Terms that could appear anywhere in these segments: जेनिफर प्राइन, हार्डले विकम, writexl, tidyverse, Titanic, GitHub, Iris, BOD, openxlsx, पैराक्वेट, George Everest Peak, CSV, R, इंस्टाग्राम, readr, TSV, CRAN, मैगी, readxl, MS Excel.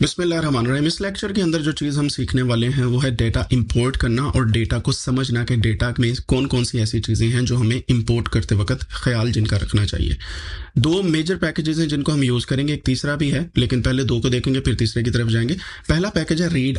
बिस्मिल्लाहिर्रहमानिर्रहीम। इस लेक्चर के अंदर जो चीज़ हम सीखने वाले हैं वो है डेटा इंपोर्ट करना और डेटा को समझना कि डेटा में कौन कौन सी ऐसी चीज़ें हैं जो हमें इंपोर्ट करते वक्त ख्याल जिनका रखना चाहिए। दो मेजर पैकेजेस हैं जिनको हम यूज़ करेंगे, एक तीसरा भी है, लेकिन पहले दो को देखेंगे फिर तीसरे की तरफ जाएंगे। पहला पैकेज है रीड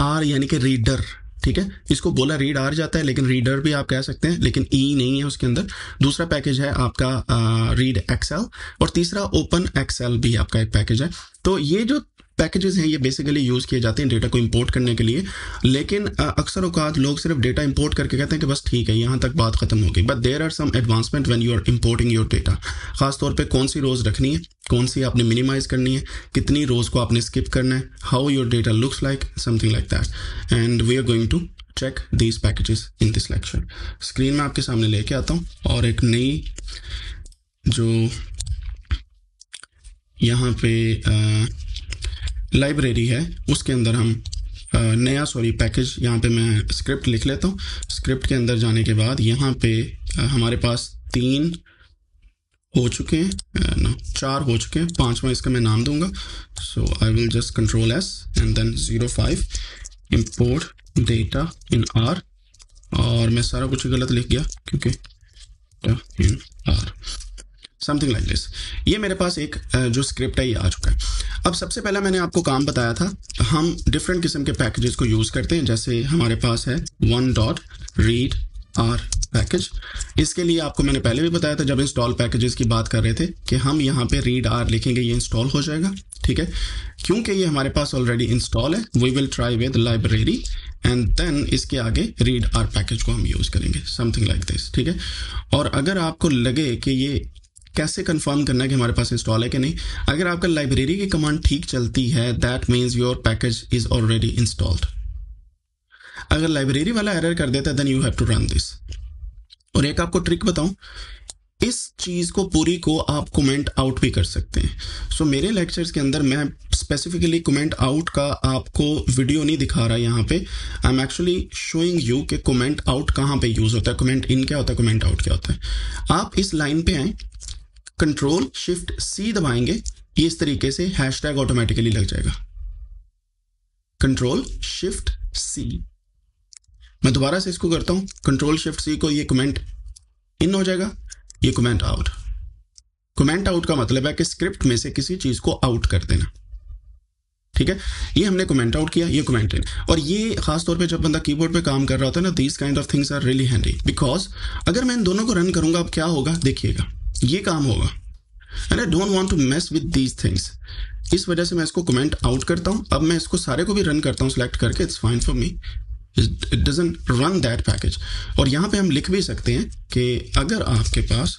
आर यानी कि रीडर, ठीक है। इसको बोला रीड आर जाता है लेकिन रीडर भी आप कह सकते हैं, लेकिन ई नहीं है उसके अंदर। दूसरा पैकेज है आपका रीड एक्सएल और तीसरा ओपन एक्सएल भी आपका एक पैकेज है। तो ये जो पैकेजेस हैं ये बेसिकली यूज़ किए जाते हैं डेटा को इंपोर्ट करने के लिए, लेकिन अक्सर औकात लोग सिर्फ डेटा इंपोर्ट करके कहते हैं कि बस ठीक है यहाँ तक बात खत्म हो गई। But there are some advancement when you are importing your data. खासतौर पे कौन सी रोज़ रखनी है, कौन सी आपने मिनिमाइज करनी है, कितनी रोज़ को आपने स्किप करना है, how your data looks like, something like that. And we are going to check these packages in this lecture. Screen में आपके सामने लेके आता हूँ और एक नई जो यहाँ पे लाइब्रेरी है उसके अंदर हम नया पैकेज, यहाँ पे मैं स्क्रिप्ट लिख लेता हूँ। स्क्रिप्ट के अंदर जाने के बाद यहाँ पे हमारे पास तीन हो चुके हैं, चार हो चुके हैं, पांचवा इसका मैं नाम दूंगा। So I will just control S and then 05 import data in R. और मैं सारा कुछ गलत लिख गया क्योंकि in R something like this. ये मेरे पास एक जो स्क्रिप्ट है ये आ चुका है। अब सबसे पहला मैंने आपको काम बताया था, हम डिफरेंट किस्म के पैकेजेस को यूज़ करते हैं। जैसे हमारे पास है 1.readr पैकेज। इसके लिए आपको मैंने पहले भी बताया था जब इंस्टॉल पैकेजेस की बात कर रहे थे कि हम यहाँ पे readr लिखेंगे, ये इंस्टॉल हो जाएगा, ठीक है। क्योंकि ये हमारे पास ऑलरेडी इंस्टॉल है, we will try with library and then इसके आगे readr पैकेज को हम यूज़ करेंगे, समथिंग लाइक दिस, ठीक है। और अगर आपको लगे कि ये कैसे कंफर्म करना है कि हमारे पास इंस्टॉल है कि नहीं, अगर आपका लाइब्रेरी की कमांड ठीक चलती है that means your package is already installed. अगर लाइब्रेरी वाला एरर कर देता है then you have to run this. और एक आपको ट्रिक बताऊं, इस चीज़ को पूरी को आप कमेंट आउट भी कर सकते हैं। सो मेरे लेक्चर्स के अंदर मैं स्पेसिफिकली कमेंट आउट का आपको वीडियो नहीं दिखा रहा यहाँ पे, I am actually showing you कि कमेंट आउट कहाँ पे यूज़ होता है, कमेंट इन क्या होता है, कमेंट आउट क्या होता है। आप इस लाइन पे आए, कंट्रोल शिफ्ट सी दबाएंगे, ये इस तरीके से हैशटैग ऑटोमेटिकली लग जाएगा। कंट्रोल शिफ्ट सी, मैं दोबारा से इसको करता हूं, कंट्रोल शिफ्ट सी को ये कमेंट इन हो जाएगा, ये कमेंट आउट। कमेंट आउट का मतलब है कि स्क्रिप्ट में से किसी चीज को आउट कर देना, ठीक है। ये हमने कमेंट आउट किया, ये कमेंट इन। और ये खासतौर पे जब बंदा कीबोर्ड पे काम कर रहा होता है ना, these kind of things are really handy, because अगर मैं इन दोनों को रन करूंगा अब क्या होगा देखिएगा, ये काम होगा। And I don't want to mess with these things, इस वजह से मैं इसको कमेंट आउट करता हूं। अब मैं इसको सारे को भी रन करता हूं सेलेक्ट करके, it's fine for me, it doesn't run that package. और यहां पे हम लिख भी सकते हैं कि अगर आपके पास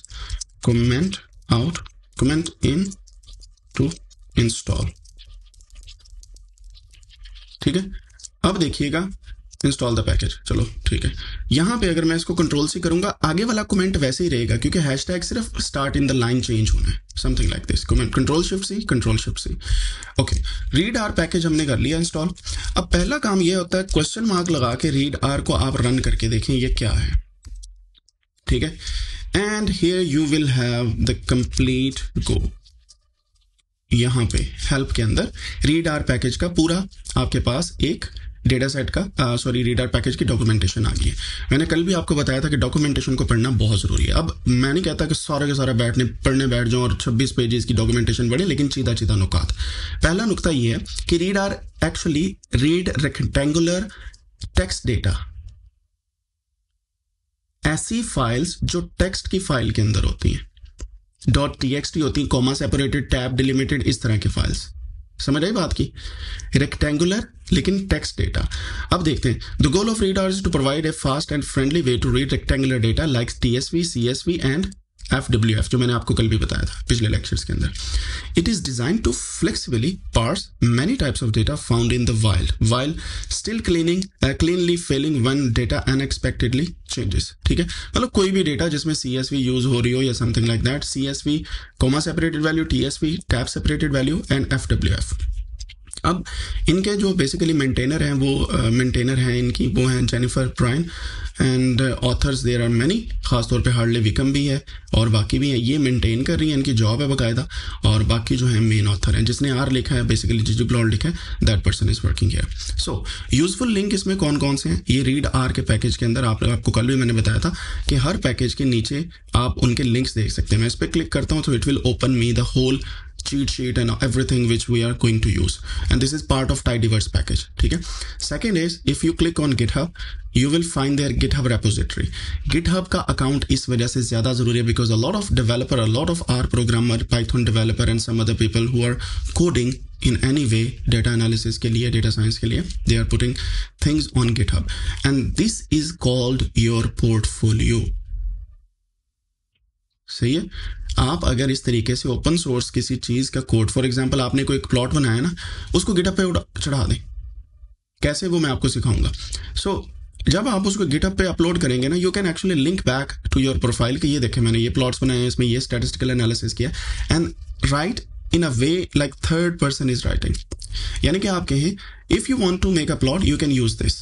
comment out comment in to install, ठीक है। अब देखिएगा इंस्टॉल द पैकेज, चलो ठीक है। यहाँ पे अगर मैं इसको कंट्रोल सी करूंगा आगे वाला कमेंट वैसे ही रहेगा क्योंकि हैशटैग सिर्फ start in the line change होना है, something like this. Comment control shift C, control shift C, okay. Read are package हमने कर लिया इंस्टॉल। अब पहला काम ये होता है क्वेश्चन मार्क लगा के रीड आर को आप रन करके देखें ये क्या है, ठीक है। And here you will have the complete go, यहाँ पे हेल्प के अंदर रीड आर पैकेज का पूरा आपके पास एक डेटा सेट का रीडर पैकेज की डॉक्यूमेंटेशन आ गई है। मैंने कल भी आपको बताया था कि डॉक्यूमेंटेशन को पढ़ना बहुत ज़रूरी है। अब मैं नहीं कहता कि सारा के सारा पढ़ने बैठ जाओ और 26 पेजेस की डॉक्यूमेंटेशन पढ़े, लेकिन सीधा सीधा नुकात। पहला नुकता ये है कि reader actually read rectangular text data, ऐसी फाइल्स जो टेक्स्ट की फाइल के अंदर होती हैं, .txt होती हैं, कॉमा सेपरेटेड, टैब डिलिमिटेड, इस तरह की फाइल्स, समझ आई बात की, रेक्टेंगुलर लेकिन टेक्स्ट डेटा। अब देखते हैं, the goal of reader is to provide a fast and friendly way to read rectangular data like TSV, CSV and FWF, जो मैंने आपको कल भी बताया था पिछले लेक्चर्स के अंदर। It is design to flexibly parse many types of data found in the wild while still cleanly failing one data unexpectedly changes, ठीक है। मतलब कोई भी डेटा जिसमें सीएसवी यूज हो रही हो या something like that, CSV comma separated value, TSV tab separated value and FWF. अब इनके जो बेसिकली मेंटेनर हैं वो मेंटेनर हैं इनकी वो हैं जेनिफर प्राइन and authors there are many, ख़ास तौर पे हार्डले विकम भी है और बाकी भी हैं, ये मेंटेन कर रही हैं, इनकी जॉब है बाकायदा। और बाकी जो है मेन ऑथर हैं जिसने आर लिखा है, बेसिकली जिब्लॉड लिखा है, दैट पर्सन इज़ वर्किंग है। सो यूजफुल लिंक इसमें कौन कौन से हैं, ये रीड आर के पैकेज के अंदर आपको कल भी मैंने बताया था कि हर पैकेज के नीचे आप उनके लिंक्स देख सकते हैं। मैं इस पर क्लिक करता हूँ तो it will open me the whole cheat sheet and everything which we are going to use, and this is part of tidyverse package. Okay, second is if you click on GitHub you will find their GitHub repository. GitHub ka account is वजह से ज़्यादा ज़रूरी है because a lot of developer, a lot of R programmer, Python developer and some other people who are coding in any way data analysis के लिए, data science के लिए, they are putting things on GitHub and this is called your portfolio. सही है, आप अगर इस तरीके से ओपन सोर्स किसी चीज़ का कोड, फॉर एग्जांपल आपने कोई प्लॉट बनाया ना, उसको गिटहब पे चढ़ा दें, कैसे वो मैं आपको सिखाऊंगा। सो जब आप उसको गिटहब पे अपलोड करेंगे ना, you can actually link back to your profile कि ये देखें मैंने ये प्लॉट्स बनाए हैं, इसमें ये स्टैटिस्टिकल एनालिसिस किया, and right in a way like third person is writing. यानी कि आप कहें if you want to make a plot you can use this,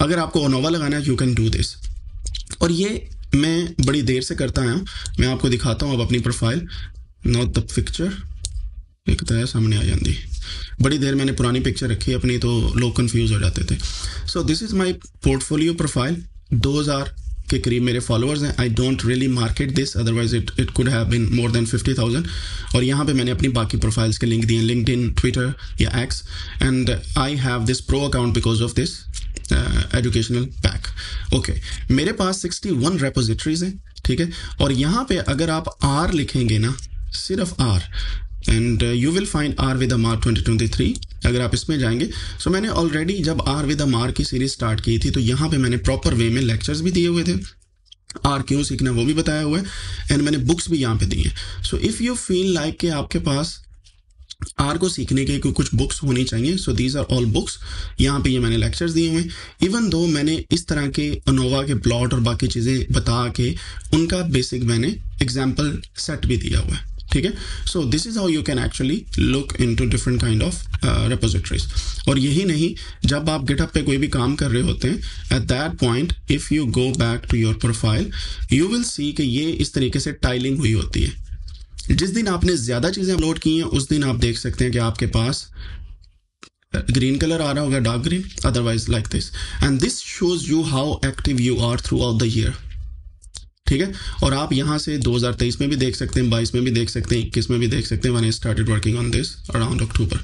अगर आपको अनोवा लगाना है यू कैन डू दिस। और ये मैं बड़ी देर से करता आया हूँ, मैं आपको दिखाता हूँ अब अपनी प्रोफाइल, नॉट द पिक्चर, एक तरह सामने आ जाती है। बड़ी देर मैंने पुरानी पिक्चर रखी अपनी तो लोग कंफ्यूज हो जाते थे। So this is my portfolio profile, 2000 के करीब मेरे फॉलोअर्स हैं। I don't really market this otherwise it could have been more than 50,000। और यहाँ पे मैंने अपनी बाकी प्रोफाइल्स के लिंक दिए हैं, लिंक्डइन, ट्विटर या X, and I have this pro account because of this educational pack. Okay, मेरे पास 61 रेपोजिटरीज हैं, ठीक है। और यहाँ पे अगर आप आर लिखेंगे ना, सिर्फ R, and you will find R with a mark 2023, अगर आप इसमें जाएंगे। सो मैंने ऑलरेडी जब आर विद अ मार्क की सीरीज स्टार्ट की थी तो यहाँ पे मैंने प्रॉपर वे में लेक्चर्स भी दिए हुए थे, आर क्यों सीखना वो भी बताया हुआ है, एंड मैंने बुक्स भी यहाँ पे दी हैं। So if you feel like कि आपके पास आर को सीखने के कुछ बुक्स होनी चाहिए, so these are all books, यहाँ पे ये मैंने लेक्चर्स दिए हुए। इवन दो मैंने इस तरह के अनोवा के प्लॉट और बाकी चीज़ें बता के उनका बेसिक मैंने एग्जाम्पल सेट भी दिया हुआ है, ठीक है। So this is how you can actually look into different kind of repositories. और यही नहीं, जब आप गिटहब पे कोई भी काम कर रहे होते हैं, at that point if you go back to your profile you will see कि ये इस तरीके से टाइलिंग हुई होती है। जिस दिन आपने ज़्यादा चीज़ें अपलोड की हैं उस दिन आप देख सकते हैं कि आपके पास ग्रीन कलर आ रहा होगा, dark green, otherwise like this, and this shows you how active you are throughout the year, ठीक है। और आप यहाँ से 2023 में भी देख सकते हैं, 22 में भी देख सकते हैं, 21 में भी देख सकते हैं। When I started working on this around October,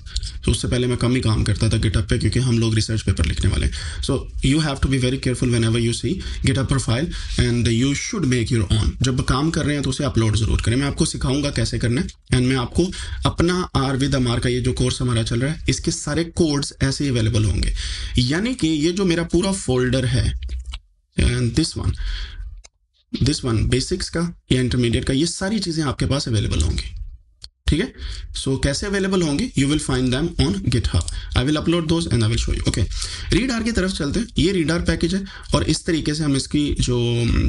तो उससे पहले मैं कम ही काम करता था गिटहब पे क्योंकि हम लोग रिसर्च पेपर लिखने वाले हैं। So you have to be very careful whenever you see GitHub profile and you should make your own. जब काम कर रहे हैं तो उसे अपलोड ज़रूर करें। मैं आपको सिखाऊंगा कैसे करना है, एंड मैं आपको अपना आर विद अमार का ये जो कोर्स हमारा चल रहा है इसके सारे कोड्स ऐसे ही अवेलेबल होंगे। यानी कि ये जो मेरा पूरा फोल्डर है, एंड दिस वन बेसिक्स का या इंटरमीडिएट का, ये सारी चीज़ें आपके पास अवेलेबल होंगी, ठीक है। सो कैसे अवेलेबल होंगे, you will find them on GitHub. I will upload those and I will show you. Okay, readr की तरफ चलते हैं। ये रीडआर पैकेज है और इस तरीके से हम इसकी जो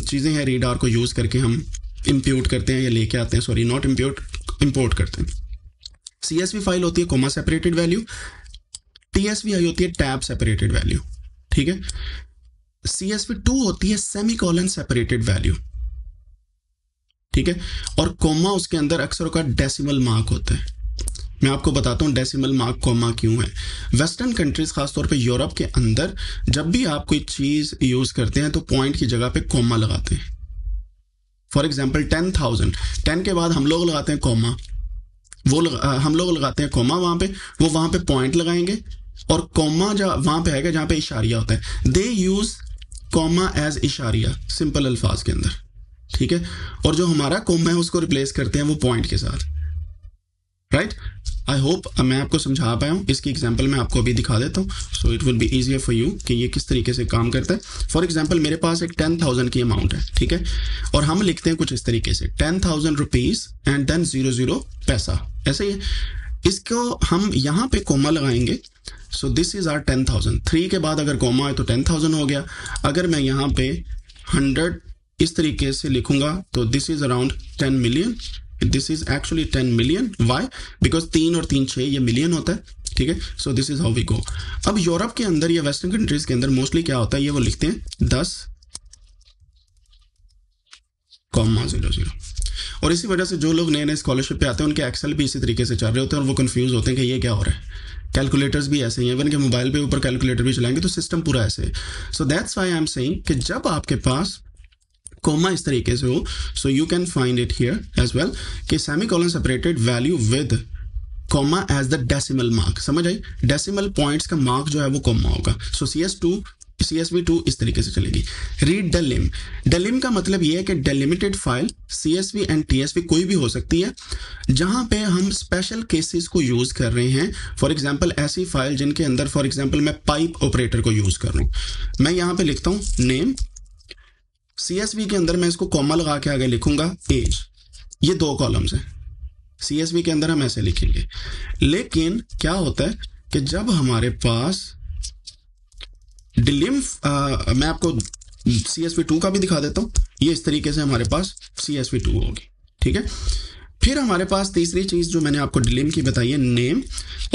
चीज़ें हैं रीडआर को यूज़ करके हम इंप्यूट करते हैं या लेके आते हैं, सॉरी नॉट इंप्यूट, इंपोर्ट करते हैं। CSV फाइल होती है कॉमा सेपरेटेड वैल्यू, TSVI होती है टैब सेपरेटेड वैल्यू, ठीक है। CSV2 होती है सेमीकोलन सेपरेटेड वैल्यू, ठीक है। और कोमा उसके अंदर अक्सरों का डेसिमल मार्क होता है। मैं आपको बताता हूँ डेसिमल मार्क कोमा क्यों है। वेस्टर्न कंट्रीज खासतौर पे यूरोप के अंदर जब भी आप कोई चीज़ यूज़ करते हैं तो पॉइंट की जगह पे कोमा लगाते हैं। फॉर एग्जांपल 10,000, 10 के बाद हम लोग लगाते हैं कोमा, हम लोग लगाते हैं कोमा वहाँ पे, वो वहाँ पे पॉइंट लगाएंगे और कोमा वहाँ पे आएगा जहाँ पे इशारिया होता है। दे यूज़ कॉमा एज इशारिया सिंपल अल्फाज के अंदर, ठीक है। और जो हमारा कॉमा है उसको रिप्लेस करते हैं वो पॉइंट के साथ, राइट। आई होप मैं आपको समझा पाया हूँ। इसकी एग्जांपल मैं आपको अभी दिखा देता हूँ, so it will be easier for you कि ये किस तरीके से काम करता है। फॉर एग्जांपल मेरे पास एक 10,000 की अमाउंट है, ठीक है। और हम लिखते हैं कुछ इस तरीके से 10,000 रुपीज़ एंड देन 00 पैसा, ऐसे ही। इसको हम यहाँ पे कोमा लगाएंगे, सो दिस इज़ आर 10,000। 3 के बाद अगर कोमा है तो 10,000 हो गया। अगर मैं यहाँ पे 100 इस तरीके से लिखूंगा तो this is around 10 million this is actually 10 million. Why? Because 3 और 3 6 ये million होता है, ठीक है. So this is how we go. अब यूरोप के अंदर या वेस्टर्न कंट्रीज के अंदर मोस्टली क्या होता है, ये वो लिखते हैं 10,0,0 और इसी वजह से जो लोग नए नए स्कॉलरशिप पे आते हैं उनके एक्सेल भी इसी तरीके से चल रहे होते हैं और वो कंफ्यूज होते हैं कि ये क्या हो रहा है. कैलकुलेटर्स भी ऐसे हैं, इवन के मोबाइल पे ऊपर कैलकुलेटर भी चलाएंगे तो सिस्टम पूरा ऐसे है. So that's why I am saying कि जब आपके पास कोमा इस तरीके से हो, so you can find it here as well कि semicolon separated value with comma as the decimal mark. समझ आई, डेसिमल पॉइंट्स का मार्क जो है वो कॉमा होगा. सो CSV2 इस तरीके से चलेगी. रीड डेलिम, डेलिम का मतलब यह है कि delimited file CSV and TSV कोई भी हो सकती है जहां पे हम स्पेशल केसेस को यूज कर रहे हैं. फॉर एग्जांपल ऐसी फाइल जिनके अंदर फॉर एग्जांपल मैं पाइप ऑपरेटर को यूज कर रहा हूं. मैं यहां पे लिखता हूं नेम, CSV के अंदर मैं इसको कॉमा लगा के आगे लिखूंगा एज. ये दो कॉलम्स हैं, CSV के अंदर हम ऐसे लिखेंगे. लेकिन क्या होता है कि जब हमारे पास मैं आपको CSV2 का भी दिखा देता हूं, ये इस तरीके से हमारे पास CSV2 होगी, ठीक है. फिर हमारे पास तीसरी चीज जो मैंने आपको डिलिम की बताई है नेम,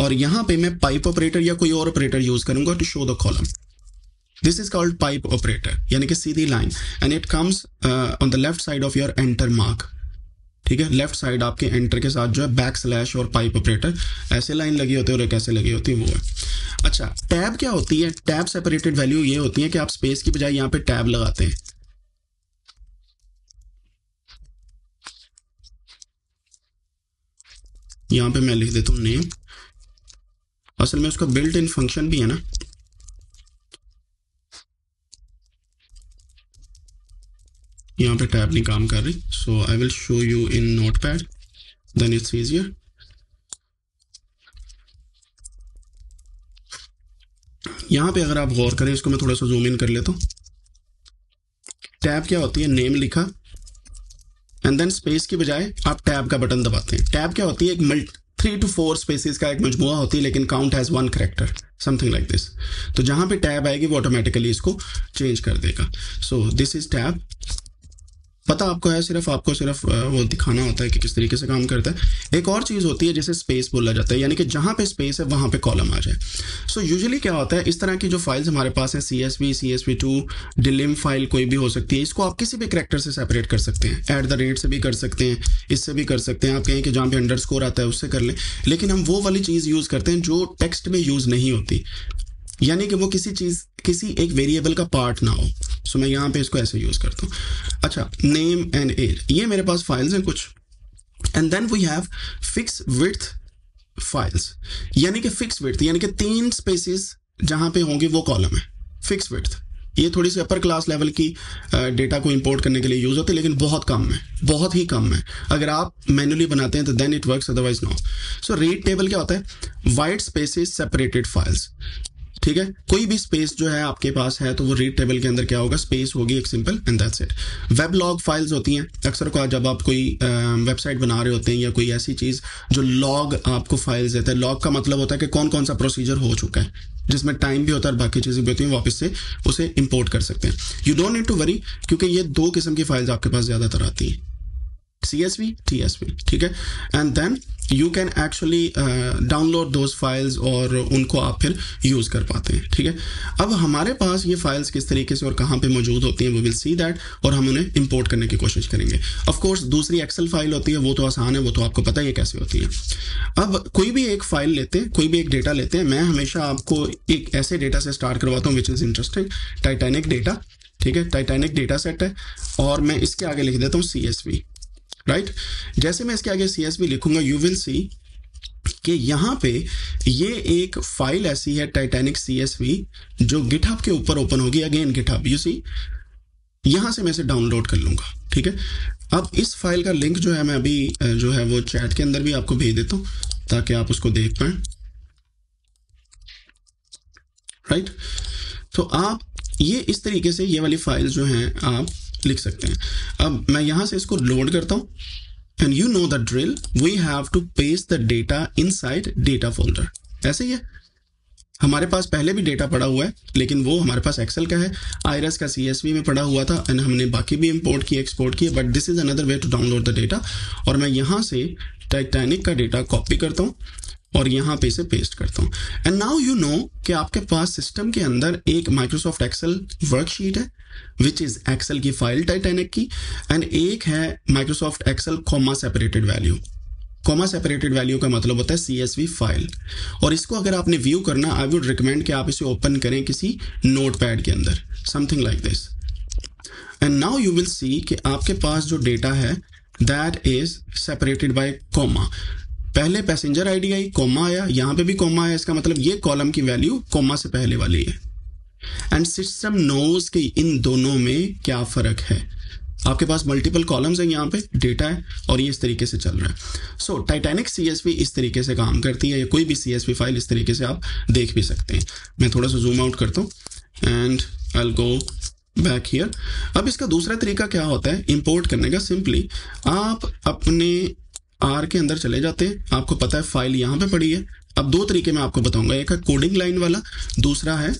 और यहां पे मैं पाइप ऑपरेटर या कोई और ऑपरेटर यूज करूंगा to show the column. This is called pipe operator, यानी कि सीधी line, and it comes on the left side of your enter mark, ठीक है. लेफ्ट साइड आपके एंटर के साथ जो है बैकस्लैश और पाइप ऑपरेटर ऐसे लाइन लगी होती है और एक ऐसे लगी होती है, वो है. अच्छा, टैब क्या होती है? टैब सेपरेटेड वैल्यू ये होती है कि आप स्पेस की बजाय यहां पे टैब लगाते हैं. यहां पे मैं लिख देता हूं नेम, असल में उसका बिल्ट इन फंक्शन भी है ना. यहाँ पे टैब नहीं काम कर रही, so I will show you in Notepad, then it's easier. यहाँ पे अगर आप गौर करें, इसको मैं थोड़ा सा जूम इन कर लेता हूँ. टैब क्या होती है? नेम लिखा एंड देन स्पेस की बजाय आप टैब का बटन दबाते हैं. टैब क्या होती है? एक 3 to 4 स्पेसेस का एक मजमुआ होती है, लेकिन count has 1 character, something like this. तो जहां पे टैब आएगी वो ऑटोमेटिकली इसको चेंज कर देगा. So this is tab. पता आपको है, सिर्फ आपको सिर्फ वो दिखाना होता है कि किस तरीके से काम करता है. एक और चीज़ होती है जिसे स्पेस बोला जाता है, यानी कि जहाँ पे स्पेस है वहाँ पे कॉलम आ जाए. सो यूजुअली क्या होता है, इस तरह की जो फाइल्स हमारे पास हैं CSV, CSV2, डिलिम फाइल कोई भी हो सकती है, इसको आप किसी भी करैक्टर से सेपरेट कर सकते हैं. @ से भी कर सकते हैं, इससे भी कर सकते हैं. आप कहें कि जहाँ पे अंडरस्कोर आता है उससे कर लें, लेकिन हम वो वाली चीज़ यूज़ करते हैं जो टेक्स्ट में यूज़ नहीं होती, यानी कि वो किसी एक वेरिएबल का पार्ट ना हो. सो मैं यहाँ पे इसको ऐसे यूज करता हूँ. अच्छा, नेम एंड एज, ये मेरे पास फाइल्स हैं कुछ, and then we have fix width files, यानी कि फिक्स विड्थ यानी कि 3 स्पेसेस जहाँ पे होंगे वो कॉलम है. फिक्स विड्थ ये थोड़ी सी अपर क्लास लेवल की डेटा को इंपोर्ट करने के लिए यूज होती है, लेकिन बहुत कम है, बहुत ही कम है. अगर आप मैनुअली बनाते हैं तो then it works, otherwise no. So read table क्या होता है? वाइड स्पेसेस सेपरेटेड फाइल्स, ठीक है. कोई भी स्पेस जो है आपके पास है तो वो रीड टेबल के अंदर क्या होगा? स्पेस होगी एक simple, and that's it. Web log files होती हैं, अक्सर को जब आप कोई वेबसाइट बना रहे होते हैं या कोई ऐसी चीज़ जो लॉग आपको फाइल्स देता है. लॉग का मतलब होता है कि कौन कौन सा प्रोसीजर हो चुका है, जिसमें टाइम भी होता है और बाकी चीज़ें भी होती हैं. वापस से उसे इंपोर्ट कर सकते हैं. You don't need to worry, क्योंकि ये 2 किस्म की फाइल्स आपके पास ज़्यादातर आती हैं, CSV, TSV, ठीक है. And then you can actually download those files और उनको आप फिर यूज़ कर पाते हैं, ठीक है. अब हमारे पास ये फाइल्स किस तरीके से और कहाँ पे मौजूद होती हैं, वी विल सी दैट, और हम उन्हें इंपोर्ट करने की कोशिश करेंगे. ऑफ कोर्स दूसरी एक्सेल फाइल होती है, वो तो आसान है, वो तो आपको पता ही है कैसे होती है. अब कोई भी एक फाइल लेते हैं, कोई भी एक डेटा लेते हैं. मैं हमेशा आपको एक ऐसे डेटा से स्टार्ट करवाता हूँ which is interesting, Titanic data, ठीक है. टाइटैनिक डेटा सेट है और मैं इसके आगे लिख देता हूँ CSV, राइट. जैसे मैं इसके आगे CSV लिखूंगा, यू विल सी कि यहाँ पे ये एक फाइल ऐसी है टाइटैनिक CSV जो GitHub के ऊपर ओपन होगी. अगेन GitHub, यू सी, यहाँ से मैं इसे डाउनलोड कर लूँगा, ठीक है. अब इस फाइल का लिंक जो है मैं अभी जो है वो चैट के अंदर भी आपको भेज देता हूँ ताकि आप उसको देख पाएँ, राइट. तो आप ये इस तरीके से ये वाली फाइल जो हैं आप लिख सकते हैं. अब मैं यहां से इसको लोड करता हूं and you know the drill, we have to paste the data inside data folder. ऐसे ही है, हमारे पास पहले भी डेटा पड़ा हुआ है, लेकिन वो हमारे पास एक्सेल का है, आयरस का सीएसवी में पड़ा हुआ था, एंड हमने बाकी भी इंपोर्ट किए, एक्सपोर्ट किए, but this is another way to download the data. और मैं यहाँ से टाइटैनिक का डेटा कॉपी करता हूँ और यहाँ पे इसे पेस्ट करता हूँ। एंड नाउ यू नो कि आपके पास सिस्टम के अंदर एक माइक्रोसॉफ्ट एक्सेल वर्कशीट है, विच इज एक्सेल की फाइल टाइटैनिक की, एंड एक है Microsoft Excel comma separated value. Comma separated value का मतलब होता है CSV फाइल, और इसको अगर आपने व्यू करना, आई वुड रिकमेंड कि आप इसे ओपन करें किसी नोटपैड के अंदर, something like this. And now you will see कि आपके पास जो डेटा है that is separated by comma. पहले पैसेंजर आईडी आई, कॉमा आया, यहाँ पे भी कॉमा है, इसका मतलब ये कॉलम की वैल्यू कॉमा से पहले वाली है। एंड सिस्टम नोज कि इन दोनों में क्या फर्क है। आपके पास मल्टीपल कॉलम्स हैं, यहाँ पे डेटा है और ये इस तरीके से चल रहा है। सो टाइटैनिक CSV इस तरीके से काम करती है, या कोई भी CSV फाइल इस तरीके से आप देख भी सकते हैं। मैं थोड़ा सा जूम आउट करता हूँ and I will go back here. अब इसका दूसरा तरीका क्या होता है इंपोर्ट करने का? सिंपली आप अपने R के अंदर चले जाते हैं, आपको पता है फाइल यहाँ पे पड़ी है। अब दो तरीके मैं आपको बताऊंगा, एक है कोडिंग लाइन वाला, दूसरा है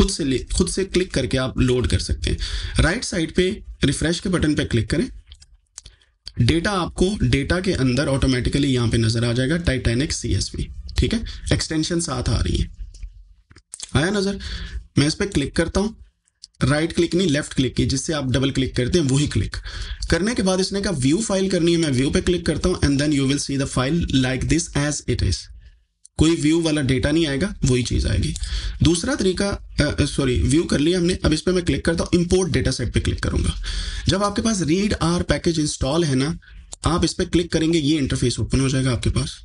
खुद से क्लिक करके आप लोड कर सकते हैं। राइट साइड पे रिफ्रेश के बटन पे क्लिक करें, डेटा आपको डेटा के अंदर ऑटोमेटिकली यहाँ पे नजर आ जाएगा, टाइटैनिक CSV, ठीक है, एक्सटेंशन साथ आ रही है, आया नजर। मैं इस पर क्लिक करता हूँ, राइट क्लिक नहीं लेफ्ट क्लिक की, जिससे आप डबल क्लिक करते हैं वही क्लिक करने के बाद इसने कहा व्यू फाइल करनी है, मैं व्यू पे क्लिक करता हूँ and then you will see the file like this as it is. कोई व्यू वाला डेटा नहीं आएगा, वही चीज आएगी। दूसरा तरीका, व्यू कर लिया हमने, अब इस पर मैं क्लिक करता हूँ, इंपोर्ट डेटा सेट पे क्लिक करूंगा। जब आपके पास readr पैकेज इंस्टॉल है ना, आप इस पर क्लिक करेंगे, ये इंटरफेस ओपन हो जाएगा आपके पास।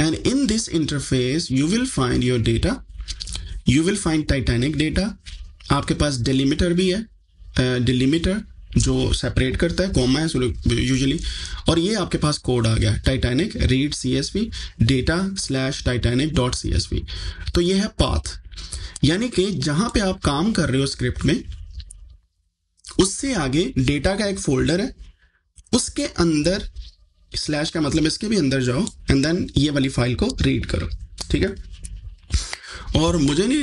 And in this interface you will find your data, you will find Titanic data. आपके पास डेलिमिटर भी है, डेलिमिटर जो सेपरेट करता है, कॉमा है यूजुअली, और ये आपके पास कोड आ गया, Titanic read CSV data /titanic.csv। तो ये है पाथ, यानी कि जहां पे आप काम कर रहे हो स्क्रिप्ट में, उससे आगे डेटा का एक फोल्डर है, उसके अंदर स्लैश का मतलब इसके भी अंदर जाओ एंड देन ये वाली फाइल को रीड करो, ठीक है। और मुझे नहीं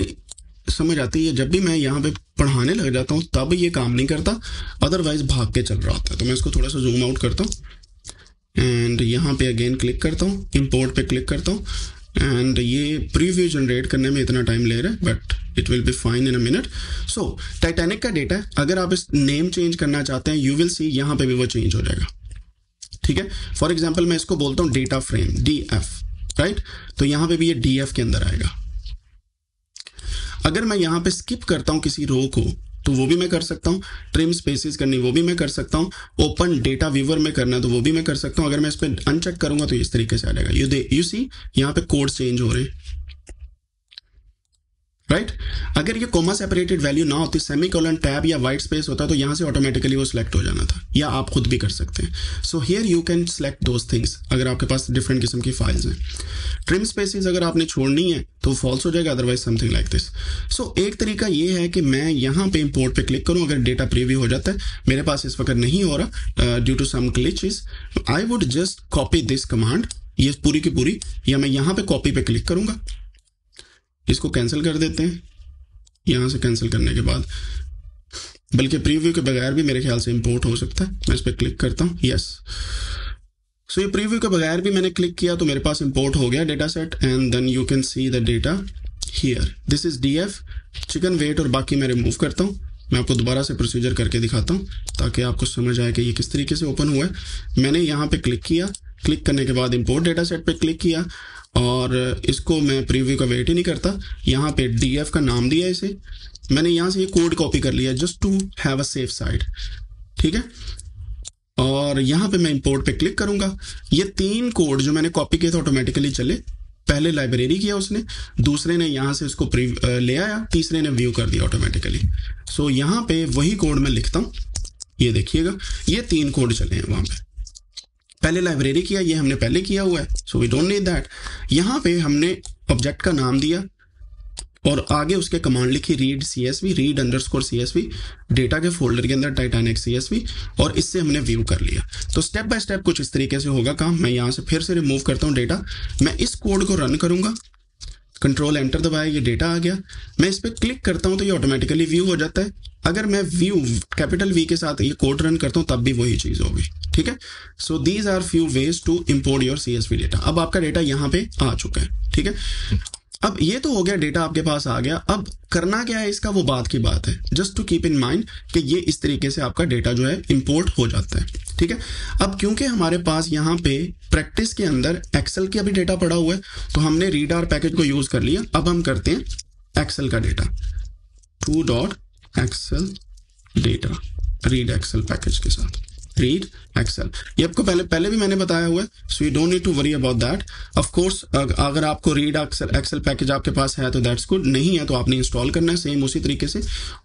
समझ आती है, जब भी मैं यहाँ पे पढ़ाने लग जाता हूँ तब ये काम नहीं करता, अदरवाइज भाग के चल रहा होता है। तो मैं इसको थोड़ा सा जूम आउट करता हूँ एंड यहाँ पे अगेन क्लिक करता हूँ, इंपोर्ट पे क्लिक करता हूँ एंड ये प्रीव्यू जनरेट करने में इतना टाइम ले रहा है, but it will be fine in a minute. So Titanic का डेटा है, अगर आप इस नेम चेंज करना चाहते हैं यू विल सी यहाँ पे भी वो चेंज हो जाएगा, ठीक है। फॉर एग्जाम्पल मैं इसको बोलता हूँ डेटा फ्रेम DF, राइट, तो यहाँ पे भी ये DF के अंदर आएगा। अगर मैं यहाँ पे स्किप करता हूं किसी रो को तो वो भी मैं कर सकता हूँ, ट्रिम स्पेसेस करनी वो भी मैं कर सकता हूँ, ओपन डेटा व्यूवर में करना तो वो भी मैं कर सकता हूँ। अगर मैं इस पर अनचेक करूंगा तो इस तरीके से आ जाएगा, यू सी यहाँ पे कोड चेंज हो रहे हैं, राइट। अगर ये कॉमा सेपरेटेड वैल्यू ना होती, सेमीकोलन टैब या वाइट स्पेस होता तो यहाँ से ऑटोमेटिकली वो सिलेक्ट हो जाना था, या आप खुद भी कर सकते हैं। So here you can select those things, अगर आपके पास डिफरेंट किस्म की फाइल्स हैं। ट्रिम स्पेसेस अगर आपने छोड़नी है तो फॉल्स हो जाएगा, otherwise something like this. So एक तरीका ये है कि मैं यहाँ पे इम्पोर्ट पे क्लिक करूँ, अगर डेटा प्रीव्यू हो जाता है, मेरे पास इस वक्त नहीं हो रहा due to some glitches, I would just copy this command, ये पूरी की पूरी, या मैं यहाँ पे कॉपी पे क्लिक करूंगा, इसको कैंसिल कर देते हैं। यहां से कैंसिल करने के बाद, बल्कि प्रीव्यू के बगैर भी मेरे ख्याल से इंपोर्ट हो सकता है, मैं इस पर क्लिक करता हूं, यस। सो ये प्रीव्यू के बगैर भी मैंने क्लिक किया तो मेरे पास इंपोर्ट हो गया data set and then you can see the data here, this is DF chicken weight, और बाकी मैं रिमूव करता हूं। मैं आपको दोबारा से प्रोसीजर करके दिखाता हूं ताकि आपको समझ आए कि ये किस तरीके से ओपन हुआ है। मैंने यहाँ पे क्लिक किया, क्लिक करने के बाद इंपोर्ट डेटा सेट पे क्लिक किया और इसको मैं प्रीव्यू का वेट ही नहीं करता, यहाँ पे DF का नाम दिया इसे, मैंने यहाँ से ये कोड कॉपी कर लिया just to have a safe side, ठीक है। और यहाँ पे मैं इंपोर्ट पे क्लिक करूंगा, ये तीन कोड जो मैंने कॉपी किए थे ऑटोमेटिकली चले, पहले लाइब्रेरी किया उसने, दूसरे ने यहाँ से इसको ले आया, तीसरे ने व्यू कर दिया ऑटोमेटिकली। सो यहाँ पे वही कोड मैं लिखता हूँ, ये देखिएगा, ये तीन कोड चले हैं वहाँ पे, पहले लाइब्रेरी किया, ये हमने पहले किया हुआ है, so we don't need that. यहाँ पे हमने ऑब्जेक्ट का नाम दिया, और आगे उसके कमांड लिखी read C S V, read underscore C S V, data के फोल्डर के अंदर टाइटैनिक सी एस वी, और इससे हमने व्यू कर लिया। तो स्टेप बाय स्टेप कुछ इस तरीके से होगा काम। मैं यहाँ से फिर से रिमूव करता हूँ डेटा, मैं इस कोड को रन करूँगा, कंट्रोल एंटर दबाया, ये डेटा आ गया। मैं इस पर क्लिक करता हूँ तो ये ऑटोमेटिकली व्यू हो जाता है। अगर मैं व्यू कैपिटल वी के साथ ये कोड रन करता हूँ तब भी वही चीज़ होगी, ठीक है। So these are few ways to import your C S V data. अब आपका डेटा यहाँ पे आ चुका है, ठीक है। अब ये तो हो गया, डेटा आपके पास आ गया। अब करना क्या है इसका, वो बात की बात है। Just to keep in mind कि ये इस तरीके से आपका डेटा जो है इंपोर्ट हो जाता है, ठीक है। अब क्योंकि हमारे पास यहाँ पे प्रैक्टिस के अंदर एक्सेल की अभी डेटा पड़ा हुआ है, तो हमने रीडआर पैकेज को यूज कर लिया। अब हम करते हैं एक्सेल का data, to dot Excel data read Excel package के साथ, रीड एक्सेल। ये आपको पहले भी मैंने बताया हुआ है, so you don't need to worry about that. Of course अगर आपको रीड एक्सेल पैकेज आपके पास है तो दैट्स गुड, नहीं है तो आपने इंस्टॉल करना है सेम उसी तरीके से।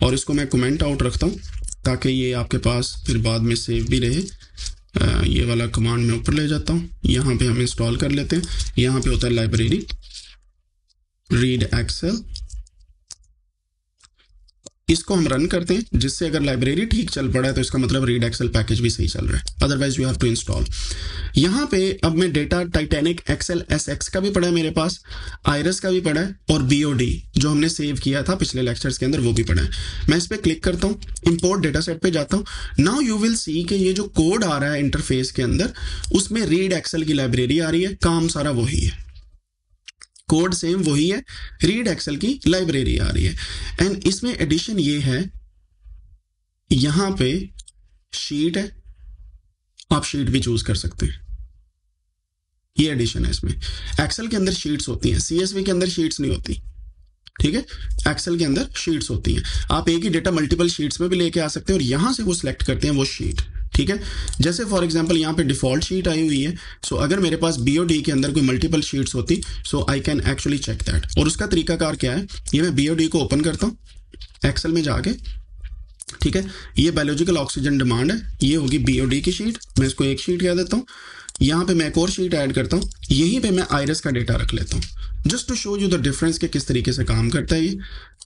और इसको मैं कमेंट आउट रखता हूँ ताकि ये आपके पास फिर बाद में सेव भी रहे। ये वाला कमांड मैं ऊपर ले जाता हूँ, यहाँ पे हम इंस्टॉल कर लेते हैं। यहाँ पे होता है लाइब्रेरी रीड एक्सेल, इसको हम रन करते हैं, जिससे अगर लाइब्रेरी ठीक चल पड़ा है तो इसका मतलब रीड एक्सेल पैकेज भी सही चल रहा है, otherwise you have to install. यहाँ पे अब मैं data Titanic Excel S X का भी पड़ा है मेरे पास, आयरस का भी पड़ा है, और बीओडी जो हमने सेव किया था पिछले लेक्चर्स के अंदर वो भी पड़ा है। मैं इस पर क्लिक करता हूँ, इम्पोर्ट डेटा सेट पर जाता हूँ। नाउ यू विल सी कि ये जो कोड आ रहा है इंटरफेस के अंदर उसमें रीड एक्सेल की लाइब्रेरी आ रही है, काम सारा वही है, कोड सेम वही है, रीड एक्सेल की लाइब्रेरी आ रही है। एंड इसमें एडिशन ये है, यहां पे शीट है, आप शीट भी चूज कर सकते हैं, ये एडिशन है इसमें। एक्सेल के अंदर शीट्स होती हैं, सीएसवी के अंदर शीट्स नहीं होती, ठीक है। एक्सेल के अंदर शीट्स होती हैं, आप एक ही डेटा मल्टीपल शीट्स में भी लेके आ सकते हैं और यहां से वो सिलेक्ट करते हैं वो शीट, ठीक है। जैसे फॉर एग्जांपल यहाँ पे डिफॉल्ट शीट आई हुई है, सो अगर मेरे पास बीओडी के अंदर कोई मल्टीपल शीट्स होती so I can actually check that. और उसका तरीकाकार क्या है, ये मैं बीओडी को ओपन करता हूँ एक्सेल में जाके, ठीक है। ये बायोलॉजिकल ऑक्सीजन डिमांड है, ये होगी बीओडी की शीट, मैं इसको एक शीट कह देता हूँ। यहाँ पे मैं एक और शीट ऐड करता हूँ, यहीं पे मैं आयरस का डेटा रख लेता हूँ, just to show you the difference के किस तरीके से काम करता है। ये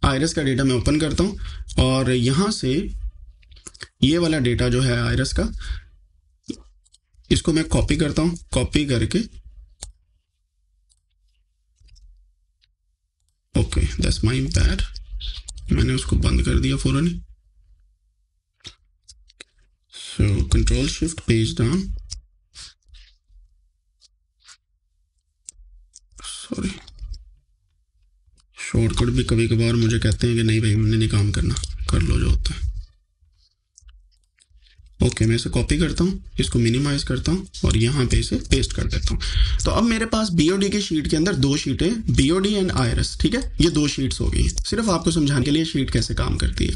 आयरस का डेटा मैं ओपन करता हूँ और यहाँ से ये वाला डेटा जो है आयरस का, इसको मैं कॉपी करता हूं, कॉपी करके ओके दैट्स माय बैड, मैंने उसको बंद कर दिया फौरन ही। So control shift page down, sorry shortcut भी कभी कभार मुझे कहते हैं कि नहीं भाई हमने नहीं काम करना, कर लो जो होता है। ओके, मैं इसे कॉपी करता हूँ, इसको मिनिमाइज करता हूँ और यहाँ पे इसे पेस्ट कर देता हूँ। तो अब मेरे पास बीओडी की शीट के अंदर दो शीटें, बीओडी एंड आयरस, ठीक है, ये दो शीट्स हो गई। सिर्फ आपको समझाने के लिए शीट कैसे काम करती है।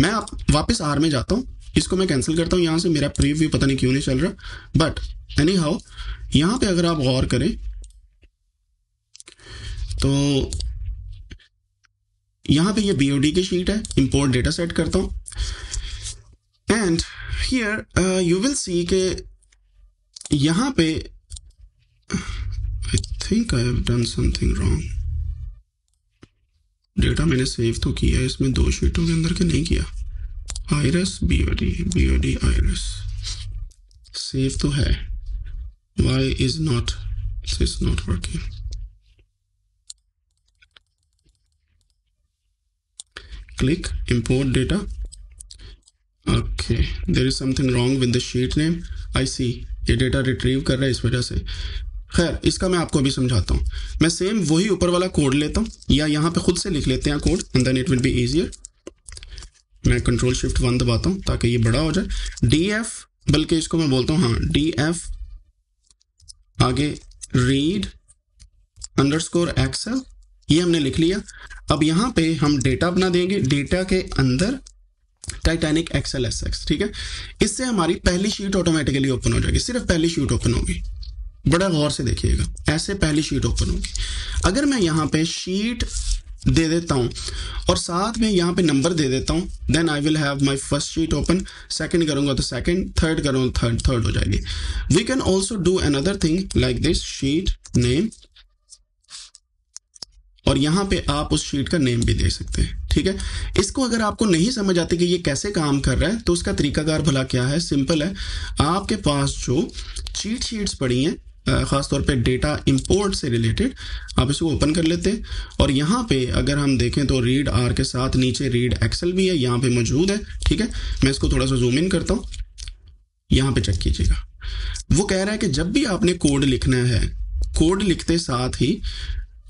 मैं वापस आर में जाता हूँ, इसको मैं कैंसिल करता हूँ यहाँ से, मेरा प्रीव्यू पता नहीं क्यों नहीं चल रहा, बट एनी हाउ यहाँ पे अगर आप गौर करें तो यहाँ पे ये बीओडी की शीट है, इम्पोर्ट डेटा सेट करता हूँ and here you will see के यहाँ पे I think I have done something wrong। Data मैंने सेव तो किया इसमें दो शीटों के अंदर के नहीं किया, iris BOD, BOD iris save तो है, why is not this not working? Click import data। Okay, there is something wrong with the sheet name, I see। ये डेटा रिट्रीव कर रहा है इस वजह से। खैर, इसका मैं आपको अभी समझाता हूँ। मैं सेम वही ऊपर वाला कोड लेता हूँ या यहाँ पे खुद से लिख लेते हैं code and then it will be easier. मैं कंट्रोल शिफ्ट 1 दबाता हूँ ताकि ये बड़ा हो जाए, डी एफ, बल्कि इसको मैं बोलता हूँ, हाँ डी एफ, आगे रीड अंडरस्कोर एक्सेल, ये हमने लिख लिया। अब यहाँ पे हम डेटा अपना देंगे, डेटा के अंदर टाइटैनिक एक्सेल एसएक्स, ठीक है। इससे हमारी पहली शीट ऑटोमेटिकली ओपन हो जाएगी, सिर्फ पहली शीट ओपन होगी, बड़ा गौर से देखिएगा, ऐसे पहली शीट ओपन होगी। अगर मैं यहाँ पे शीट दे देता हूँ और साथ में यहाँ पे नंबर दे देता हूँ, then I will have my first sheet open. Second करूँगा तो सेकंड, थर्ड करूँगा थर्ड, थर्ड हो जाएगी। We can also do another thing like this, sheet name और यहाँ पे आप उस शीट का नेम भी दे सकते हैं, ठीक है। इसको अगर आपको नहीं समझ आते कि ये कैसे काम कर रहा है तो उसका तरीकाकार भला क्या है, सिंपल है। आपके पास जो चीट शीट्स पड़ी हैं खासतौर पे डेटा इंपोर्ट से रिलेटेड, आप इसको ओपन कर लेते हैं और यहाँ पे अगर हम देखें तो रीड आर के साथ नीचे रीड एक्सेल भी है, यहाँ पे मौजूद है, ठीक है। मैं इसको थोड़ा सा जूम इन करता हूँ, यहाँ पे चेक कीजिएगा। वो कह रहा है कि जब भी आपने कोड लिखना है, कोड लिखते साथ ही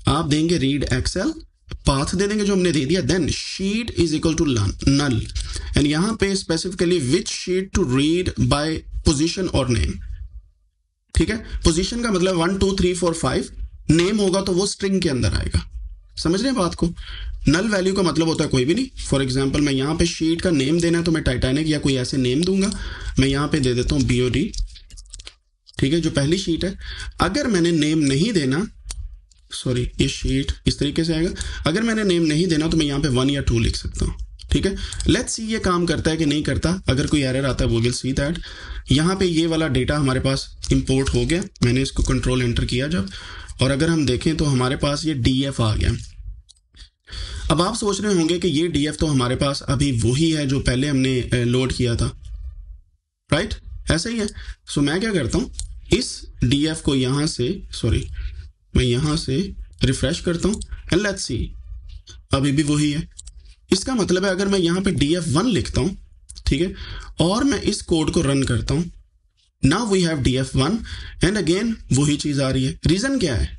आप देंगे रीड एक्सेल, पाथ दे देंगे जो हमने दे दिया, then sheet is equal to null and यहाँ पे specifically which sheet to read by position और नेम, ठीक है। पोजीशन का मतलब 1 2 3 4 5, नेम होगा तो वो स्ट्रिंग के अंदर आएगा, समझ रहे हैं बात को। नल वैल्यू का मतलब होता है कोई भी नहीं। फॉर एग्जांपल मैं यहाँ पे शीट का नेम देना है तो मैं टाइटैनिक या कोई ऐसे नेम दूंगा, मैं यहाँ पे दे देता हूँ BOD, ठीक है, जो पहली शीट है। अगर मैंने नेम नहीं देना, सॉरी ये शीट इस तरीके से आएगा, अगर मैंने नेम नहीं देना तो मैं यहाँ पे 1 या 2 लिख सकता हूँ, ठीक है। लेट्स सी ये काम करता है कि नहीं करता, अगर कोई एरर आता है वो विल सी दैट। यहाँ पे ये वाला डेटा हमारे पास इंपोर्ट हो गया, मैंने इसको कंट्रोल एंटर किया जब, और अगर हम देखें तो हमारे पास ये DF आ गया। अब आप सोच रहे होंगे कि ये DF तो हमारे पास अभी वही है जो पहले हमने लोड किया था, राइट, ऐसा ही है। सो मैं क्या करता हूँ, इस DF को यहाँ से, सॉरी मैं यहाँ से रिफ्रेश करता हूँ एंड लेट्स सी अभी भी वही है। इसका मतलब है अगर मैं यहाँ पे DF1 लिखता हूँ, ठीक है, और मैं इस कोड को रन करता हूँ, now we have DF1 and again वही चीज आ रही है। रीजन क्या है,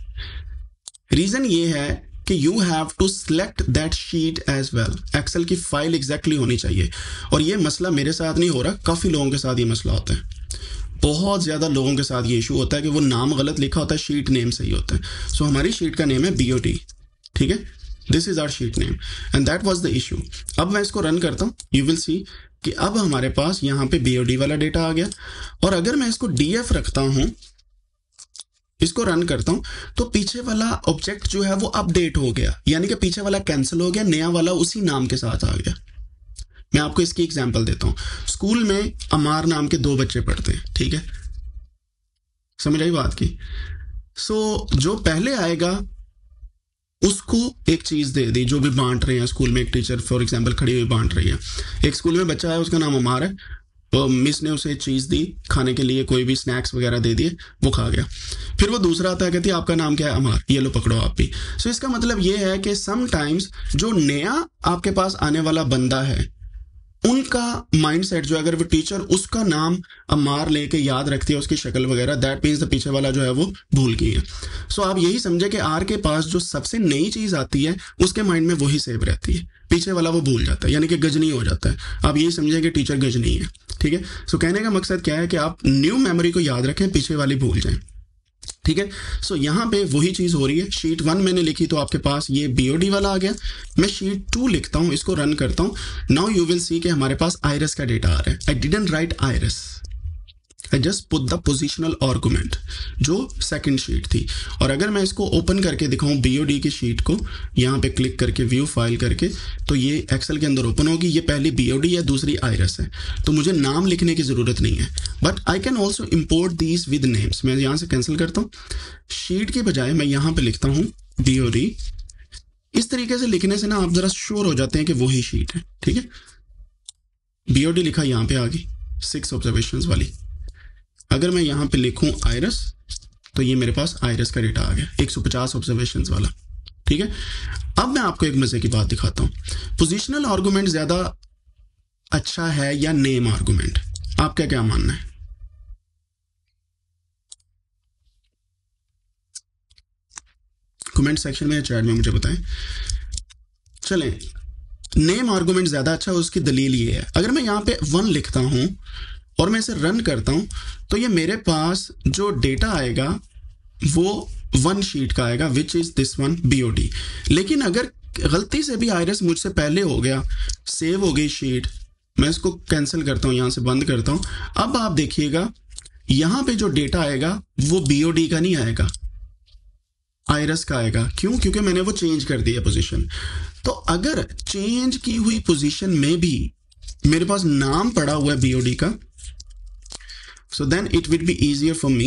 रीजन ये है कि you have to select that sheet as well, Excel की फाइल एग्जैक्टली होनी चाहिए। और ये मसला मेरे साथ नहीं हो रहा, काफी लोगों के साथ ये मसला होता है, बहुत ज्यादा लोगों के साथ ये इशू होता है कि वो नाम गलत लिखा होता है, शीट नेम सही होता है। सो हमारी शीट का नेम है BOD, ठीक है, this is our sheet name and that was the issue. अब मैं इसको रन करता हूँ, यू विल सी कि अब हमारे पास यहाँ पे BOD वाला डेटा आ गया। और अगर मैं इसको DF रखता हूँ, इसको रन करता हूँ तो पीछे वाला ऑब्जेक्ट जो है वो अपडेट हो गया, यानी कि पीछे वाला कैंसिल हो गया, नया वाला उसी नाम के साथ आ गया। मैं आपको इसकी एग्जाम्पल देता हूँ। स्कूल में अमार नाम के 2 बच्चे पढ़ते हैं, ठीक है, समझ आई बात की। सो जो पहले आएगा उसको एक चीज दे दी, जो भी बांट रहे हैं स्कूल में, एक टीचर फॉर एग्जांपल खड़ी हुई बांट रही है, एक स्कूल में बच्चा है उसका नाम अमार है, तो मिस ने उसे चीज दी खाने के लिए, कोई भी स्नैक्स वगैरह दे दिए, वो खा गया। फिर वो दूसरा आता है, कहती है आपका नाम क्या है, अमार, ये लो पकड़ो आप भी। सो इसका मतलब ये है कि समटाइम्स जो नया आपके पास आने वाला बंदा है उनका माइंडसेट जो, अगर वो टीचर उसका नाम अमार लेके याद रखती है, उसकी शक्ल वगैरह, दैट मीन्स द पीछे वाला जो है वो भूल गई है। सो आप यही समझे कि आर के पास जो सबसे नई चीज आती है उसके माइंड में वही सेव रहती है, पीछे वाला वो भूल जाता है, यानी कि गजनी हो जाता है। आप यही समझे कि टीचर गजनी है, ठीक है। सो कहने का मकसद क्या है कि आप न्यू मेमोरी को याद रखें, पीछे वाली भूल जाएं, ठीक है। सो यहाँ पे वही चीज हो रही है। शीट 1 मैंने लिखी तो आपके पास ये BOD वाला आ गया। मैं शीट 2 लिखता हूँ, इसको रन करता हूँ, नाउ यू विल सी कि हमारे पास आयरस का डेटा आ रहा है। I didn't write iris, I just put the positional argument जो सेकंड शीट थी। और अगर मैं इसको ओपन करके दिखाऊँ BOD की शीट को, यहाँ पे क्लिक करके व्यू फाइल करके, तो ये एक्सेल के अंदर ओपन होगी। ये पहली BOD है, दूसरी आयरस है, तो मुझे नाम लिखने की ज़रूरत नहीं है, but I can also import these with names. मैं यहाँ से कैंसिल करता हूँ, शीट के बजाय मैं यहाँ पर लिखता हूँ BOD। इस तरीके से लिखने से ना आप ज़रा श्योर हो जाते हैं कि वही शीट है, ठीक है। BOD लिखा यहाँ पर आ गई, 6 ऑब्जर्वेशन वाली। अगर मैं यहाँ पे लिखूँ आयरस तो ये मेरे पास आयरस का डेटा आ गया, 150 ऑब्जर्वेशंस वाला, ठीक है। अब मैं आपको एक मजे की बात दिखाता हूँ, पोजिशनल आर्गूमेंट ज़्यादा अच्छा है या नेम आर्गूमेंट, आपका क्या मानना है? कमेंट सेक्शन में या चैट में मुझे बताएं। चलें, नेम आर्गूमेंट ज़्यादा अच्छा है, उसकी दलील ये है, अगर मैं यहाँ पे 1 लिखता हूँ और मैं इसे रन करता हूं तो ये मेरे पास जो डेटा आएगा वो 1 शीट का आएगा, विच इज दिस 1 BOD। लेकिन अगर गलती से भी आयरस मुझसे पहले हो गया, सेव हो गई शीट, मैं इसको कैंसिल करता हूं, यहां से बंद करता हूं। अब आप देखिएगा यहां पे जो डेटा आएगा वो BOD का नहीं आएगा, आयरस का आएगा। क्यों? क्योंकि मैंने वो चेंज कर दिया पोजीशन। तो अगर चेंज की हुई पोजीशन में भी मेरे पास नाम पड़ा हुआ है BOD का, so then it will be easier for me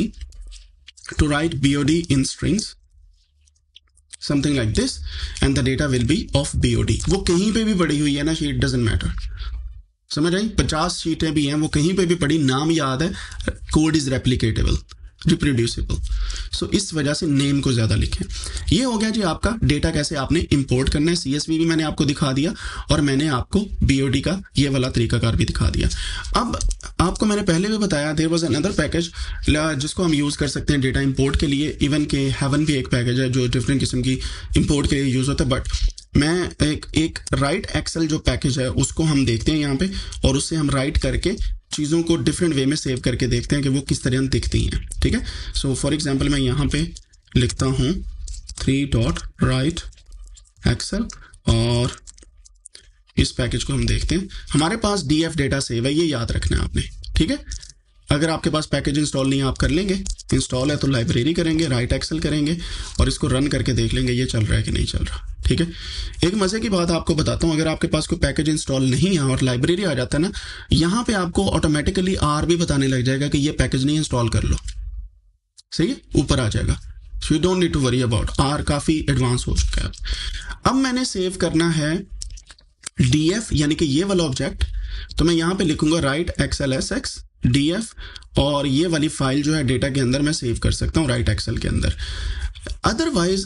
to write BOD in strings something like this, and the data will be of BOD. वो कहीं पे भी पड़ी हुई है ना शीट, डजंट मैटर, समझ आई? 50 शीटें भी हैं, वो कहीं पे भी पड़ी, नाम याद है, code is replicable, reproducible. So इस वजह से नेम को ज़्यादा लिखें. ये हो गया जी आपका डेटा कैसे आपने इंपोर्ट करना है. CSV भी मैंने आपको दिखा दिया और मैंने आपको BOD का ये वाला तरीकाकार भी दिखा दिया. अब आपको मैंने पहले भी बताया देयर वाज अनदर पैकेज जिसको हम यूज़ कर सकते हैं डेटा इंपोर्ट के लिए. इवन के हेवन भी एक पैकेज है जो डिफरेंट किस्म की इंपोर्ट के लिए यूज़ होता है. बट मैं एक राइट एक्सेल जो पैकेज है उसको हम देखते हैं यहाँ पे, और उससे हम राइट करके चीज़ों को डिफरेंट वे में सेव करके देखते हैं कि वो किस तरह दिखती हैं. ठीक है. सो फॉर एग्जांपल मैं यहाँ पे लिखता हूँ 3.writexl और इस पैकेज को हम देखते हैं. हमारे पास DF डेटा सेव है, ये याद रखना है आपने. ठीक है. अगर आपके पास पैकेज इंस्टॉल नहीं है आप कर लेंगे, इंस्टॉल है तो लाइब्रेरी करेंगे, writexl करेंगे और इसको रन करके देख लेंगे ये चल रहा है कि नहीं चल रहा. ठीक है. एक मजे की बात आपको बताता हूँ, अगर आपके पास कोई पैकेज इंस्टॉल नहीं है और लाइब्रेरी आ जाता है ना, यहाँ पे आपको ऑटोमेटिकली R भी बताने लग जाएगा कि ये पैकेज नहीं इंस्टॉल कर लो. सही है, ऊपर आ जाएगा. So you don't need to worry about. R काफ़ी एडवांस हो चुका है. अब मैंने सेव करना है DF यानी कि ये वाला ऑब्जेक्ट, तो मैं यहाँ पे लिखूंगा writexlsx DF और ये वाली फाइल जो है डेटा के अंदर मैं सेव कर सकता हूँ writexl के अंदर. Otherwise